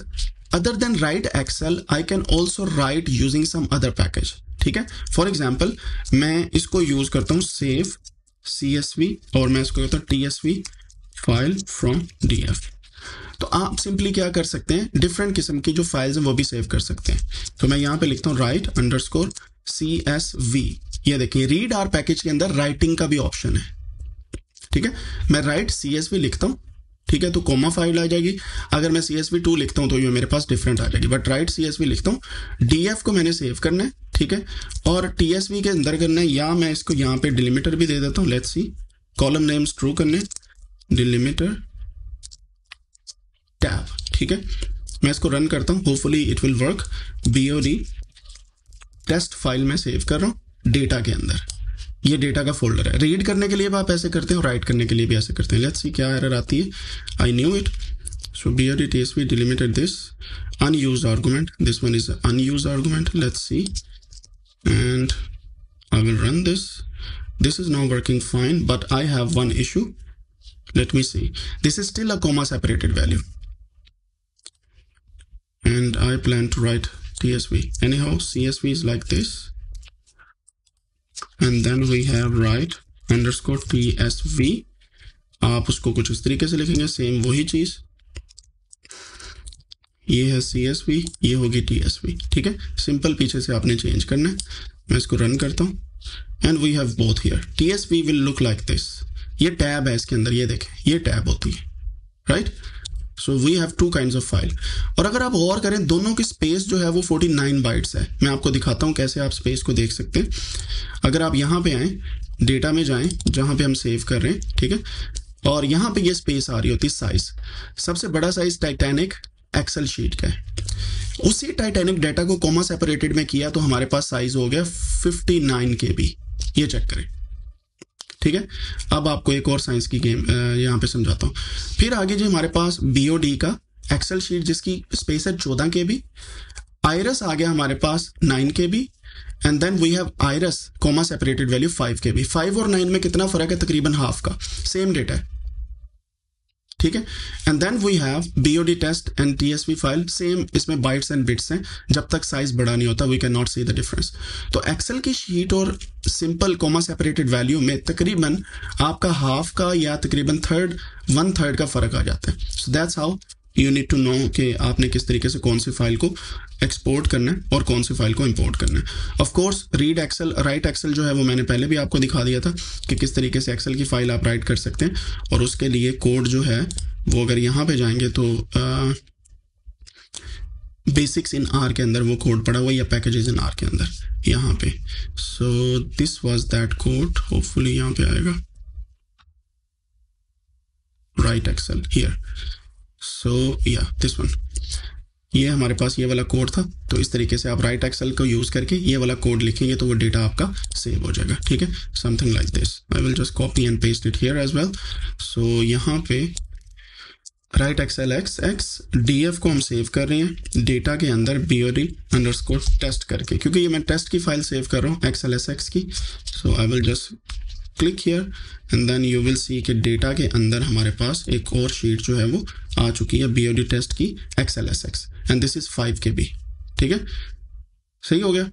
Other than writexl, I can also write using some other package. ठीक है. For example, मैं इसको यूज करता हूँ save csv और मैं इसको करता हूँ tsv file from df. तो आप सिंपली क्या कर सकते हैं, डिफरेंट किस्म की जो फाइल्स हैं वो भी सेव कर सकते हैं. तो मैं यहाँ पे लिखता हूँ write_csv. ये देखिए readr पैकेज के अंदर राइटिंग का भी ऑप्शन है. ठीक है. मैं write csv लिखता हूँ. ठीक है. तो कोमा फाइल आ जाएगी. अगर मैं csv2 लिखता हूं तो ये मेरे पास डिफरेंट आ जाएगी. बट राइट csv लिखता हूं. df को मैंने सेव करना है. ठीक है. और tsv के अंदर करना है, या मैं इसको यहाँ पे डिलिमिटर भी दे देता हूं. Let's see, column names true करने, डिलिमिटर टैब. ठीक है. मैं इसको रन करता हूं, hopefully it will work. bod test file में सेव कर रहा हूँ डेटा के अंदर. ये डेटा का फोल्डर है. रीड करने के लिए भी आप ऐसे करते हैं और राइट करने के लिए भी ऐसे करते हैं. लेट्स सी क्या एरर आती है. I knew it. So here it is we delimited this unused argument. This one is unused argument. Let's see and I will run this. This is now working fine but I have one issue. Let me see. This is still a comma separated value and I plan to write tsv. Anyhow csv is like this. And then we have write_tsv. आप उसको कुछ इस तरीके से लिखेंगे, same वही चीज. ये है csv, ये होगी tsv. ठीक है. सिंपल पीछे से आपने चेंज करना है. मैं इसको रन करता हूं and we have both here. tsv will look like this. ये टैब है इसके अंदर, ये देखें, ये टैब होती है. Right. So we have two kinds of file. और अगर आप गौर करें दोनों की स्पेस जो है वो 49 बाइट्स है. मैं आपको दिखाता हूँ कैसे आप स्पेस को देख सकते हैं. अगर आप यहाँ पे आएँ, डेटा में जाएं जहाँ पे हम सेव कर रहे हैं. ठीक है. और यहाँ पे ये स्पेस आ रही होती है साइज. सबसे बड़ा साइज टाइटैनिक एक्सेल शीट का है. उसी टाइटैनिक डाटा को कॉमा सेपरेटेड में किया तो हमारे पास साइज हो गया 59 KB. ये चेक करें. ठीक है. अब आपको एक और साइंस की गेम यहाँ पे समझाता हूँ. फिर आगे जो हमारे पास BOD का एक्सेल शीट जिसकी स्पेस है 14 KB. आयरस आ गया हमारे पास 9 KB. And then we have iris comma separated value 5 KB. 5 और 9 में कितना फर्क है? तकरीबन हाफ का. सेम डेटा है. ठीक है. And then we have BOD test and TSV file. Same इसमें बाइट्स एंड बिट्स हैं. जब तक साइज बड़ा नहीं होता we can not see the difference. तो एक्सेल की शीट और सिंपल कॉमा सेपरेटेड वैल्यू में तकरीबन आपका हाफ का या तकरीबन वन थर्ड का फर्क आ जाता है. So that's how you need to know कि आपने किस तरीके से कौन सी फाइल को एक्सपोर्ट करना है और कौन सी फाइल को इंपोर्ट करना है. Of course read Excel write Excel जो है वो मैंने पहले भी आपको दिखा दिया था कि किस तरीके से एक्सेल की फाइल आप राइट कर सकते हैं. और उसके लिए कोड जो है वो अगर यहाँ पे जाएंगे तो बेसिक्स इन आर के अंदर वो कोड पड़ा हुआ, या पैकेजेस इन आर के अंदर यहाँ पे. So this was that code. Hopefully यहाँ पे आएगा राइट एक्सेल हियर. सो या दिस वन, ये हमारे पास ये वाला कोड था. तो इस तरीके से आप राइट एक्सेल को यूज करके ये वाला कोड लिखेंगे तो वो डेटा आपका सेव हो जाएगा. ठीक है. Something like this. I will just copy and paste it here as well. So यहाँ पे writexlxx df को हम सेव कर रहे हैं डेटा के अंदर bod_test करके, क्योंकि ये मैं टेस्ट की फाइल सेव कर रहा हूँ xlsx की। So I will just click here and then you will see कि डेटा के अंदर हमारे पास एक और शीट जो है वो आ चुकी है BOD टेस्ट की xlsx and this is 5 KB। ठीक है, सही हो गया।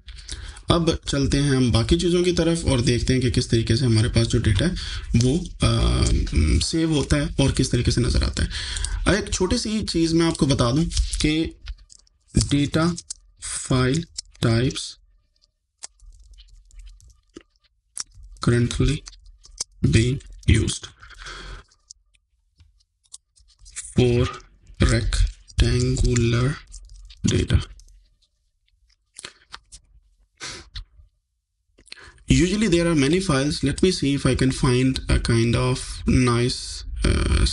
अब चलते हैं हम बाकी चीज़ों की तरफ और देखते हैं कि किस तरीके से हमारे पास जो डेटा है वो सेव होता है और किस तरीके से नज़र आता है। एक छोटी सी चीज़ मैं आपको बता दूं कि data file types currently being used for rectangular data। Usually there are many files, let me see if I can find a kind of nice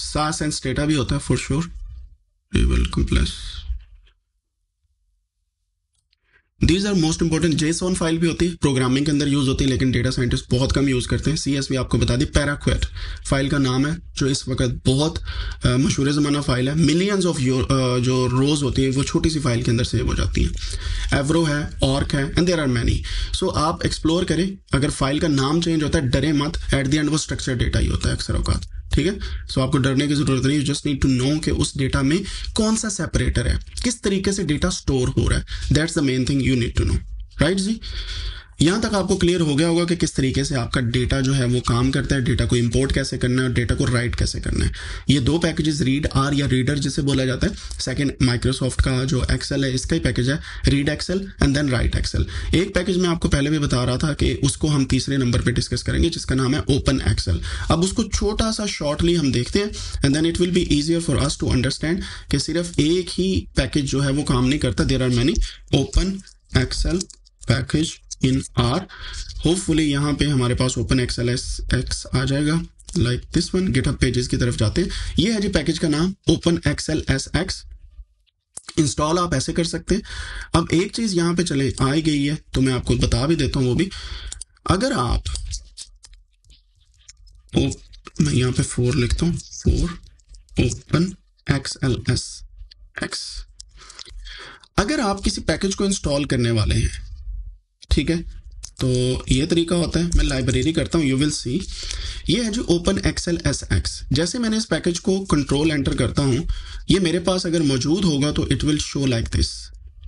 SAS and data भी होता है for sure। We will compress, these are most important. JSON file भी होती है, programming के अंदर use होती है, लेकिन डेटा साइंटिस्ट बहुत कम यूज करते हैं। CS भी आपको बता दी, पैराक्वेट फाइल का नाम है जो इस वक्त बहुत मशहूर ज़माना फाइल है। मिलियंस ऑफ जो रोज होती है वो छोटी सी फाइल के अंदर सेव हो जाती है। एवरो है, ऑर्क है एंड देयर आर मैनी। सो आप एक्सप्लोर करें, अगर फाइल का नाम चेंज होता है डरे मत, एट द एंड वो स्ट्रक्चर डेटा ही होता है अक्सर औकात। ठीक है, सो आपको डरने की जरूरत नहीं, जस्ट नीड टू नो कि उस डेटा में कौन सा सेपरेटर है, किस तरीके से डेटा स्टोर हो रहा है। That's the main thing you need to know, right जी। यहाँ तक आपको क्लियर हो गया होगा कि किस तरीके से आपका डेटा जो है वो काम करता है, डेटा को इंपोर्ट कैसे करना है और डेटा को राइट कैसे करना है। ये दो पैकेजेस रीड आर या रीडर जिसे बोला जाता है, सेकंड माइक्रोसॉफ्ट का जो एक्सेल है इसका ही पैकेज है रीडxl एंड देन writexl। एक पैकेज मैं आपको पहले भी बता रहा था कि उसको हम तीसरे नंबर पर डिस्कस करेंगे जिसका नाम है openxl। अब उसको छोटा सा शॉर्टली हम देखते हैं and then it will be easier for us to understand कि सिर्फ एक ही पैकेज जो है वो काम नहीं करता। There are many openxl package in R. Hopefully यहाँ पे हमारे पास openxlsx आ जाएगा like this one. GitHub pages की तरफ जाते हैं, ये है जी पैकेज का नाम openxlsx। इंस्टॉल आप ऐसे कर सकते हैं। अब एक चीज यहाँ पे चले आई गई है तो मैं आपको बता भी देता हूँ वो भी। अगर आप मैं यहाँ पे 4 लिखता हूँ, 4 openxlsx। अगर आप किसी पैकेज को इंस्टॉल करने वाले हैं, ठीक है, तो ये तरीका होता है, मैं लाइब्रेरी करता हूँ, यू विल सी ये है जो openxlsx। जैसे मैंने इस पैकेज को कंट्रोल एंटर करता हूँ, ये मेरे पास अगर मौजूद होगा तो it will show like this,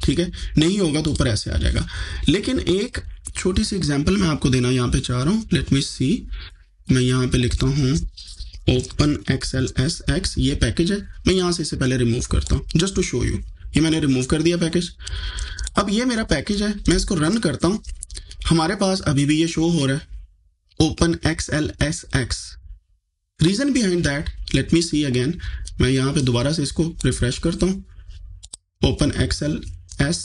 ठीक है, नहीं होगा तो ऊपर ऐसे आ जाएगा। लेकिन एक छोटी सी एग्जांपल मैं आपको देना यहाँ पे चाह रहा हूँ, लेट मी सी। मैं यहाँ पे लिखता हूँ openxlsx, ये पैकेज है, मैं यहाँ से इसे पहले रिमूव करता हूँ जस्ट टू शो यू। ये मैंने रिमूव कर दिया पैकेज। अब ये मेरा पैकेज है, मैं इसको रन करता हूँ, हमारे पास अभी भी ये शो हो रहा है openxlsx। Reason behind that, let me see again. मैं यहाँ पे दोबारा से इसको रिफ्रेश करता हूँ openxlsx,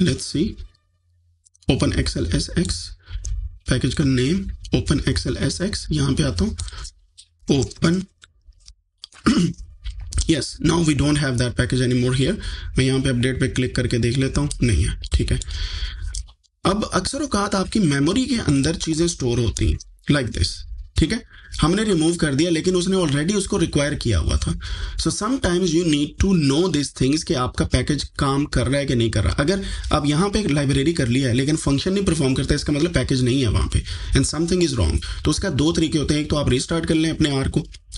let's see openxlsx, package का नेम openxlsx। यहाँ पे आता हूँ yes, now we don't have that package anymore here। मैं यहाँ पे अपडेट पे क्लिक करके देख लेता हूँ, नहीं है, ठीक है। अब अक्सर औकात आपकी मेमोरी के अंदर चीज़ें स्टोर होती हैं लाइक दिस, ठीक है। हमने रिमूव कर दिया लेकिन उसने ऑलरेडी उसको रिक्वायर किया हुआ था। So sometimes you need to know this things कि आपका पैकेज काम कर रहा है कि नहीं कर रहा। अगर आप यहाँ पे लाइब्रेरी कर लिया है लेकिन फंक्शन नहीं परफॉर्म करता, इसका मतलब पैकेज नहीं है वहाँ पे एंड समथिंग इज रॉन्ग। तो उसका दो तरीके होते हैं, एक तो आप रिस्टार्ट कर लें अपने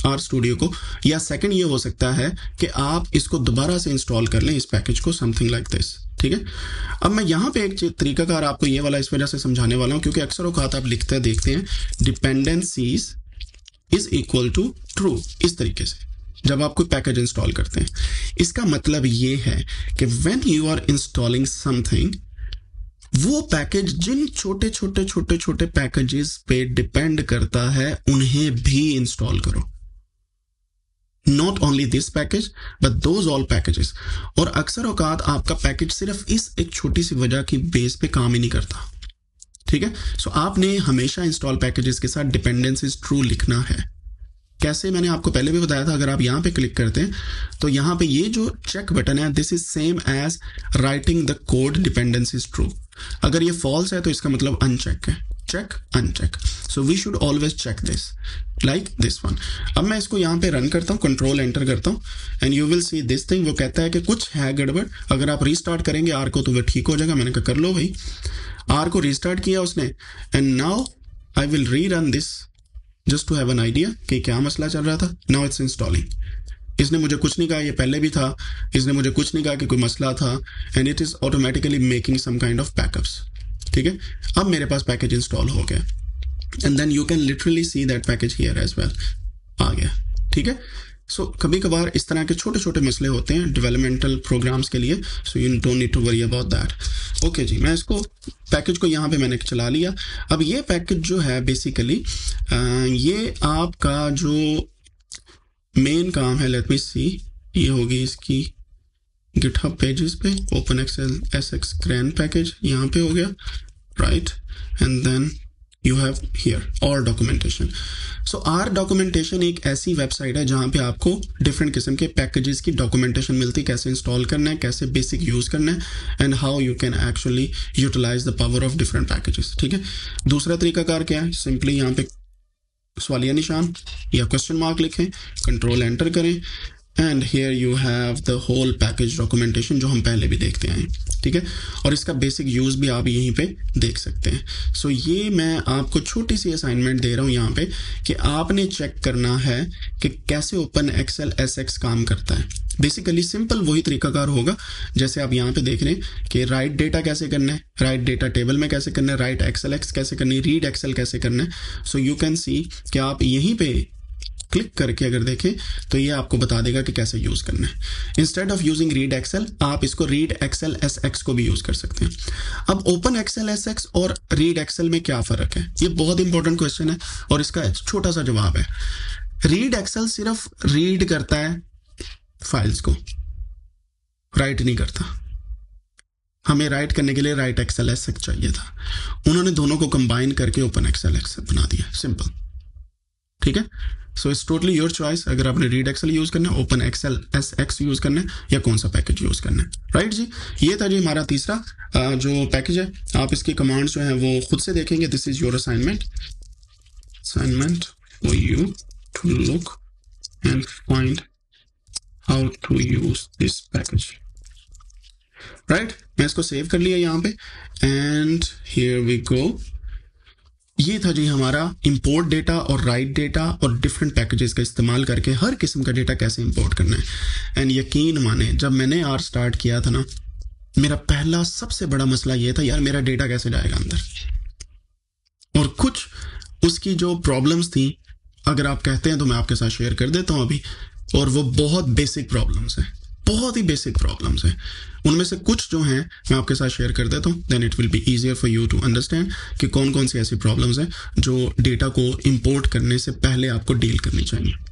R स्टूडियो को, या सेकेंड ये हो सकता है कि आप इसको दोबारा से इंस्टॉल कर लें इस पैकेज को, समथिंग लाइक दिस, ठीक है। अब मैं यहाँ पे एक तरीकाकार आपको ये वाला इस वजह से समझाने वाला हूँ क्योंकि अक्सर औकात आप लिखते हैं देखते हैं dependencies is equal to true. इस तरीके से जब आप कोई पैकेज इंस्टॉल करते हैं, इसका मतलब ये है कि when you are installing something, वो पैकेज जिन छोटे छोटे छोटे छोटे पैकेजेस पे डिपेंड करता है उन्हें भी इंस्टॉल करो, not only this package but those all packages. और अक्सर औकात आपका पैकेज सिर्फ इस एक छोटी सी वजह की बेस पे काम ही नहीं करता, ठीक है। सो आपने हमेशा इंस्टॉल पैकेजेस के साथ डिपेंडेंसीज ट्रू लिखना है। कैसे, मैंने आपको पहले भी बताया था। अगर आप यहाँ पे क्लिक करते हैं तो यहाँ पे ये जो चेक बटन है, this is same as writing the code dependencies true. अगर ये फॉल्स है तो इसका मतलब अनचेक है, check, uncheck. So we should always check this like this one. अब मैं इसको यहाँ पे रन करता हूँ, कंट्रोल एंटर करता हूँ and you will see this thing. वो कहता है कि कुछ है गड़बड़, अगर आप रीस्टार्ट करेंगे आर को तो वह ठीक हो जाएगा. मैंने कहा कर लो भाई, आर को रीस्टार्ट किया उसने एंड नाउ आई विल री run this just to have an idea कि क्या मसला चल रहा था. Now it's installing. इसने मुझे कुछ नहीं कहा, ये पहले भी था, इसने मुझे कुछ नहीं कहा कि कोई मसला था and it is automatically making some kind of backups. ठीक है, अब मेरे पास पैकेज इंस्टॉल हो गया and then you can literally see that package here as well आ गया. ठीक है, सो कभी कभार इस तरह के छोटे छोटे मसले होते हैं डेवलपमेंटल प्रोग्राम्स के लिए. So you don't need to worry about that. Okay जी, मैं इसको पैकेज को यहाँ पे मैंने चला लिया. अब ये पैकेज जो है बेसिकली ये आपका जो मेन काम है, लेट मी सी, ये होगी इसकी गिटहब पेजेस पे openxlsx CRAN पैकेज यहाँ पे हो गया, right. And then you have here और डॉक्यूमेंटेशन. सो आर डॉक्यूमेंटेशन एक ऐसी वेबसाइट है जहाँ पे आपको डिफरेंट किस्म के पैकेजेस की डॉक्यूमेंटेशन मिलती है, कैसे इंस्टॉल करना है, कैसे बेसिक यूज करना है and how you can actually utilize the power of different packages. ठीक है, दूसरा तरीकाकार क्या है, सिंपली यहाँ पे सवालिया निशान या क्वेश्चन मार्क लिखें, कंट्रोल एंटर करें and here you have the whole package documentation जो हम पहले भी देखते आए. ठीक है, और इसका बेसिक यूज़ भी आप यहीं पे देख सकते हैं. सो ये मैं आपको छोटी सी असाइनमेंट दे रहा हूँ यहाँ पे कि आपने चेक करना है कि कैसे openxlsx काम करता है. बेसिकली सिंपल वही तरीकाकार होगा जैसे आप यहाँ पे देख रहे हैं कि राइट डेटा कैसे करना है, राइट डेटा टेबल में कैसे करना है, writexl कैसे करनी है, readxl कैसे करना है. सो यू कैन सी कि आप यहीं पे क्लिक करके अगर देखें तो ये आपको बता देगा कि कैसे यूज़ करना है. इंस्टेड ऑफ यूजिंग readxl आप इसको readxlsx को भी यूज़ कर सकते हैं. अब openxlsx और readxl में क्या फ़र्क है, ये बहुत इंपॉर्टेंट क्वेश्चन है और इसका छोटा सा जवाब है. readxl सिर्फ रीड करता है फाइल्स को, राइट नहीं करता. हमें राइट करने के लिए writexl चाहिए था, उन्होंने दोनों को कंबाइन करके openxlsx बना दिया, सिंपल. ठीक है, so it's totally your choice अगर आपने readxl यूज करना है, openxlsx यूज करना है या कौन सा पैकेज यूज करना है, राइट जी. ये था जी हमारा तीसरा जो पैकेज है. आप इसकी कमांड्स जो हैं वो खुद से देखेंगे. This is your assignment for you to look and find how to use this package, right. मैं इसको सेव कर लिया यहाँ पे एंड हियर वी गो. ये था जी हमारा इंपोर्ट डेटा और राइट डेटा और डिफरेंट पैकेजेस का इस्तेमाल करके हर किस्म का डेटा कैसे इंपोर्ट करना है. एंड यकीन माने जब मैंने आर स्टार्ट किया था ना, मेरा पहला सबसे बड़ा मसला ये था, यार मेरा डेटा कैसे जाएगा अंदर. और कुछ उसकी जो प्रॉब्लम्स थी अगर आप कहते हैं तो मैं आपके साथ शेयर कर देता हूँ अभी, और वो बहुत बेसिक प्रॉब्लम्स हैं, बहुत ही बेसिक प्रॉब्लम्स हैं. उनमें से कुछ जो हैं मैं आपके साथ शेयर कर देता हूँ, then it will be easier for you to understand कि कौन कौन सी ऐसी प्रॉब्लम्स हैं जो डेटा को इंपोर्ट करने से पहले आपको डील करनी चाहिए.